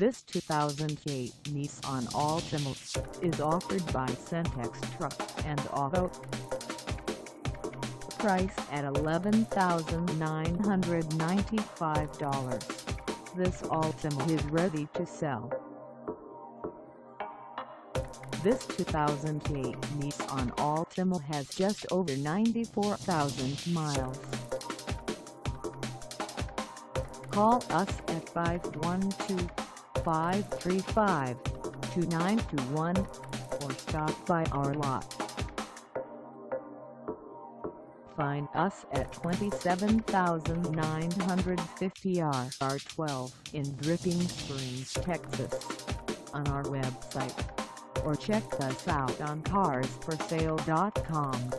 This 2008 Nissan Altima is offered by Centex Truck and Auto. Priced at $11,995, this Altima is ready to sell. This 2008 Nissan Altima has just over 94,000 miles. Call us at 512-535-2921 or stop by our lot. Find us at 27,950 RR12 in Dripping Springs, Texas, on our website, or check us out on CarsForSale.com.